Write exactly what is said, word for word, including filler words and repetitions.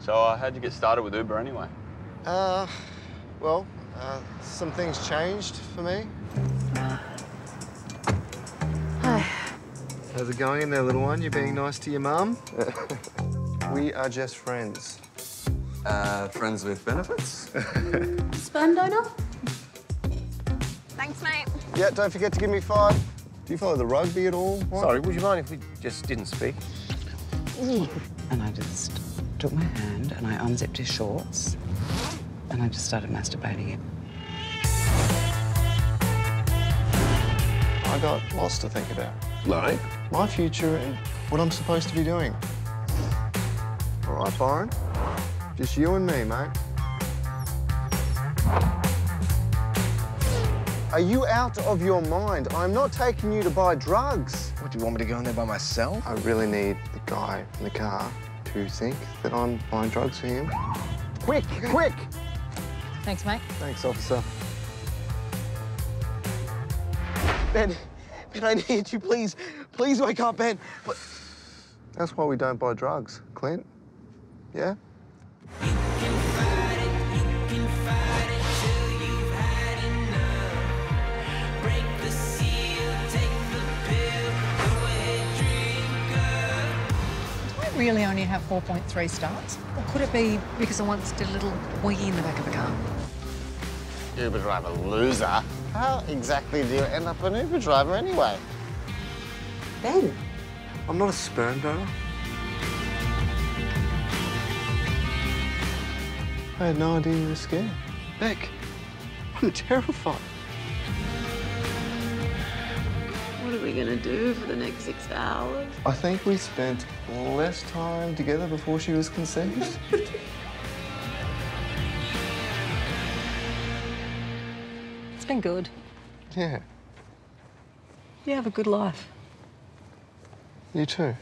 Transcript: So uh, how'd you get started with Uber anyway? Uh, well, uh, some things changed for me. Hi. How's it going in there, little one? You being nice to your mum? We are just friends. Uh, friends with benefits? Sperm donor? Thanks, mate. Yeah, don't forget to give me five. Do you follow the rugby at all? What? Sorry, would you mind if we just didn't speak? And I just took my hand and I unzipped his shorts and I just started masturbating him. I got lots to think about. Like? My future and what I'm supposed to be doing. All right, Byron? Just you and me, mate. Are you out of your mind? I'm not taking you to buy drugs. What, do you want me to go in there by myself? I really need the guy in the car to think that I'm buying drugs for him. Quick, quick! Thanks, mate. Thanks, officer. Ben, Ben, I need you, please. Please wake up, Ben. But... That's why we don't buy drugs, Clint. Yeah? Really only have four point three starts? Or could it be because I once did a little wee in the back of the car? Uber driver loser. How exactly do you end up an Uber driver anyway? Ben. I'm not a sperm donor. I had no idea you were scared. Beck, I'm terrified. What are we gonna do for the next six hours? I think we spent less time together before she was conceived. It's been good. Yeah. You have a good life. You too.